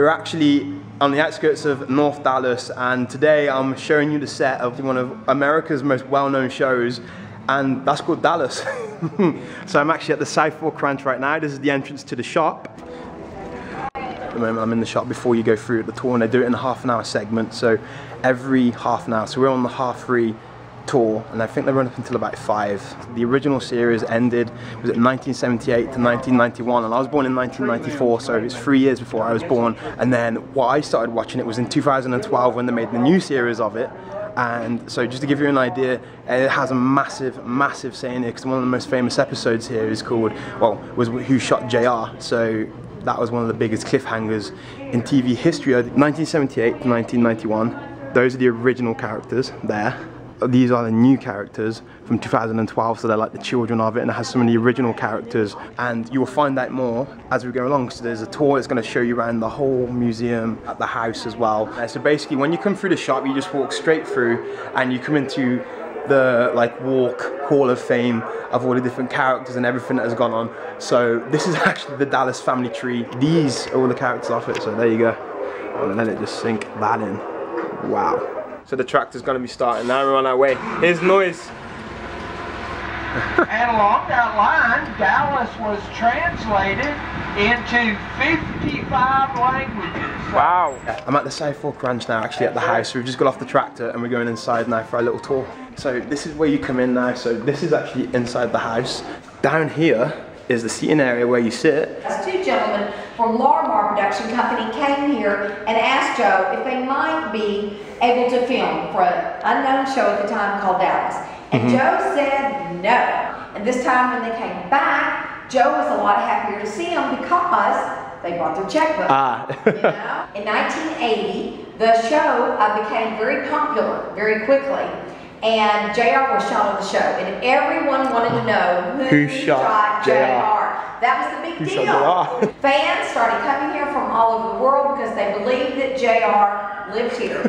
We're actually on the outskirts of North Dallas, and today I'm showing you the set of one of America's most well-known shows, and that's called Dallas. So I'm actually at the South Fork Ranch right now. This is the entrance to the shop. At the moment I'm in the shop before you go through the tour, and they do it in a half-an-hour segment, so every half-an-hour. So we're on the half-free tour, and I think they run up until about 5. The original series ended, was it 1978 to 1991, and I was born in 1994, so it was 3 years before I was born. And then what I started watching it was in 2012 when they made the new series of it. And so just to give you an idea, it has a massive, massive say in it, because one of the most famous episodes here is called, well, was Who Shot JR? So that was one of the biggest cliffhangers in TV history. 1978 to 1991, those are the original characters there. These are the new characters from 2012, so they're like the children of it, and it has some of the original characters, and you will find out more as we go along. So there's a tour that's going to show you around the whole museum at the house as well. So basically when you come through the shop, you just walk straight through and you come into the like walk hall of fame of all the different characters and everything that has gone on. So this is actually the Dallas family tree. These are all the characters off it, so there you go. And let it just sink that in. Wow. So the tractor's going to be starting now, we're on our way. Here's noise. And along that line, Dallas was translated into 55 languages. Wow. I'm at the South Fork Ranch now, actually at the house. We've just got off the tractor and we're going inside now for a little tour. So this is where you come in now. So this is actually inside the house. Down here is the seating area where you sit. Two gentlemen from Larmar Production Company came here and asked Joe if they might be able to film for an unknown show at the time called Dallas. And Joe said no. And this time when they came back, Joe was a lot happier to see them because they bought their checkbook. You know? In 1980, the show became very popular very quickly. And JR was shot on the show, and everyone wanted to know who shot JR. That was the big deal. Fans started coming here from all over the world because they believed that JR lived here.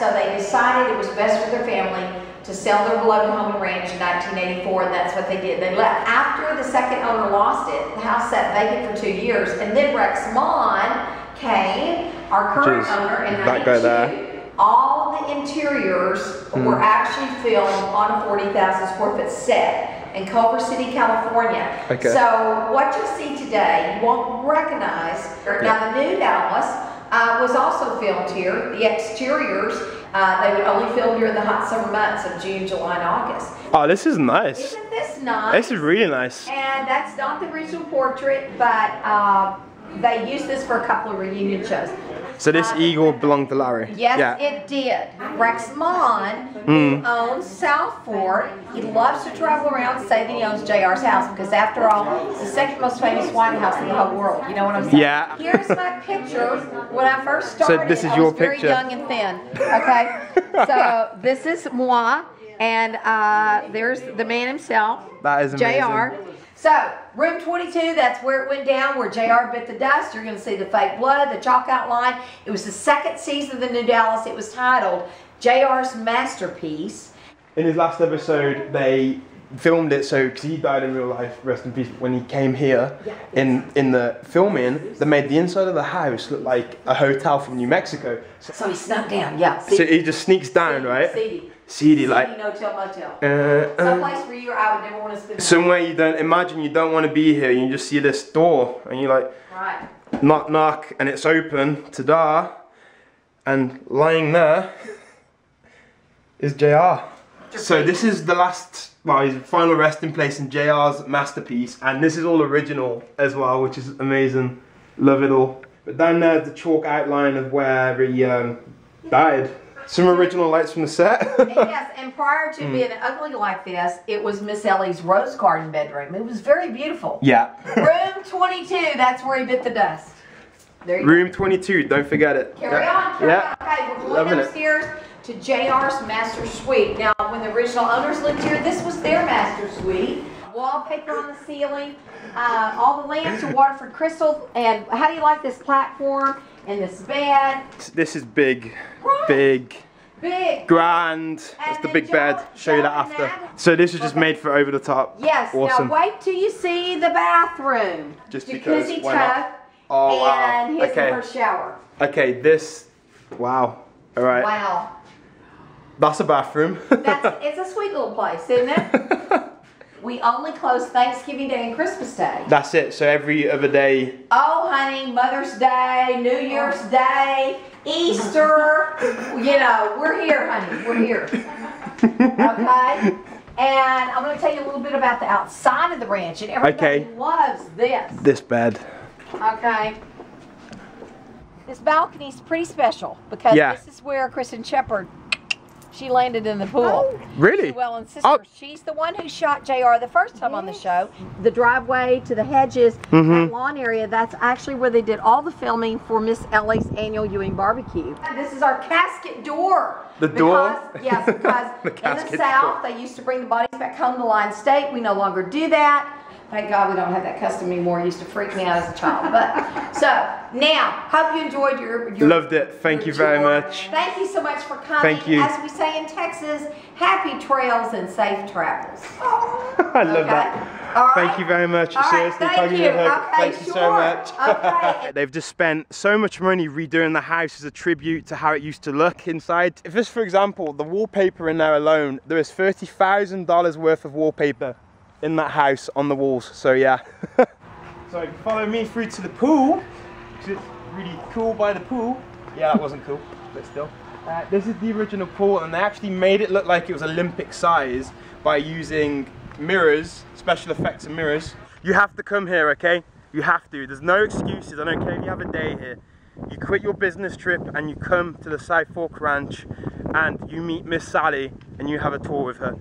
So they decided it was best for their family to sell their beloved home and ranch in 1984, and that's what they did. They left. After the second owner lost it, the house sat vacant for 2 years, and then Rex Mon came, our current owner, in 1992. All the interiors were actually filmed on a 40,000 square foot set in Culver City, California. Okay. So what you'll see today, you won't recognize. Now the new Dallas was also filmed here. The exteriors, they would only film during the hot summer months of June, July, and August. Oh, this is nice. Isn't this nice? This is really nice. And that's not the original portrait, but they used this for a couple of reunion shows. So this eagle belonged to Larry? Yes, it did. Rex Mon, who owns South Fork, he loves to travel around and say that he owns JR's house, because after all, it's the second most famous wine house in the whole world. You know what I'm saying? Yeah. Here's my picture. When I first started, so this is your picture. Very young and thin. Okay? So this is moi, and there's the man himself, that is amazing. JR. So, room 22, that's where it went down, where JR bit the dust. You're going to see the fake blood, the chalk outline. It was the second season of the New Dallas. It was titled JR's Masterpiece. In his last episode, they filmed it, so, because he died in real life, rest in peace, when he came here, in the filming, they made the inside of the house look like a hotel from New Mexico. So he snuck down, so he just sneaks down, right? CD, like no-till motel. Someplace where you or I would never want to spend. Somewhere you don't imagine, you don't want to be here. You just see this door, and you're like, knock, knock, and it's open. Ta-da! And lying there is JR. So this is the last, well, his final resting place in JR's Masterpiece, and this is all original as well, which is amazing. Love it all. But down there's the chalk outline of where he died. Some original lights from the set. Yes, and prior to being ugly like this, it was Miss Ellie's rose garden bedroom. It was very beautiful. Yeah. Room 22, that's where he bit the dust. There you Room 22, don't forget it. Carry on. Okay, we're going upstairs to JR's master suite. Now, when the original owners lived here, this was their master suite. Wallpaper on the ceiling, all the lamps are Waterford crystal. And how do you like this platform and this bed? This is big. Big, grand. That's the big bed. Show you that after. So this is just made for over the top. Yes. Awesome. Now wait till you see the bathroom. Just because. Jacuzzi tub. Oh, wow. And his okay. First shower. Okay, this, wow. All right. Wow. That's a bathroom. It's a sweet little place, isn't it? We only close Thanksgiving Day and Christmas Day. That's it. So every other day. Oh, honey, Mother's Day, New Year's Day, Easter. You know, we're here, honey. We're here. Okay? And I'm going to tell you a little bit about the outside of the ranch. And everybody loves this. This bed. Okay. This balcony's pretty special because this is where Kristen Shepherd... She landed in the pool. Oh, really? Llewellyn's sister. Oh. She's the one who shot JR the first time on the show. The driveway to the hedges, that lawn area, that's actually where they did all the filming for Miss Ellie's annual Ewing barbecue. This is our casket door. The door? Yes, because in the South, they used to bring the bodies back home to Lion State. We no longer do that. Thank God we don't have that custom anymore. It used to freak me out as a child. But so now, hope you enjoyed your loved it. Thank you very much. Thank you so much for coming. Thank you. As we say in Texas, happy trails and safe travels. I love that. All right. Thank you very much. All seriously, right. Thank you. Okay, thank you so much. Okay. They've just spent so much money redoing the house as a tribute to how it used to look inside. If this, for example, the wallpaper in there alone, there is $30,000 worth of wallpaper in that house on the walls, so yeah. So follow me through to the pool, because it's really cool by the pool. Yeah, that wasn't cool, but still. This is the original pool, and they actually made it look like it was Olympic size by using mirrors, special effects and mirrors. You have to come here, okay? You have to. There's no excuses. I don't care if you have a day here. You quit your business trip and you come to the South Fork Ranch and you meet Miss Sally and you have a tour with her.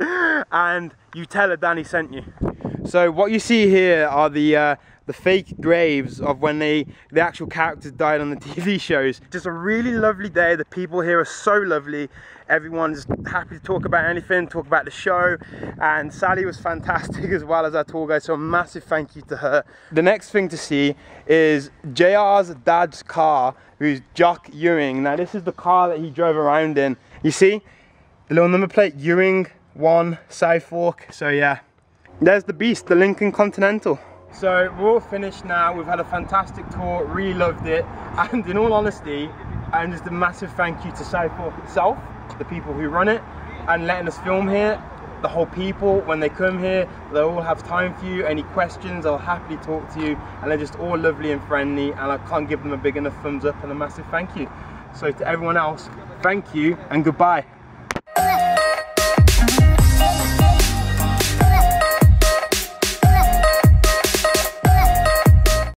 And you tell her Danny sent you. So what you see here are the fake graves of when the actual characters died on the TV shows. Just a really lovely day. The people here are so lovely. Everyone's happy to talk about anything, talk about the show. And Sally was fantastic as well as our tour guide, so a massive thank you to her. The next thing to see is JR's dad's car, who's Jock Ewing. Now this is the car that he drove around in. You see? The little number plate, Ewing 1, South Fork, so yeah. There's the beast, the Lincoln Continental. So we're all finished now, we've had a fantastic tour, really loved it. And in all honesty, and just a massive thank you to South Fork itself, the people who run it, and letting us film here. The whole people, when they come here, they'll all have time for you. Any questions, I'll happily talk to you. And they're just all lovely and friendly, and I can't give them a big enough thumbs up and a massive thank you. So to everyone else, thank you and goodbye.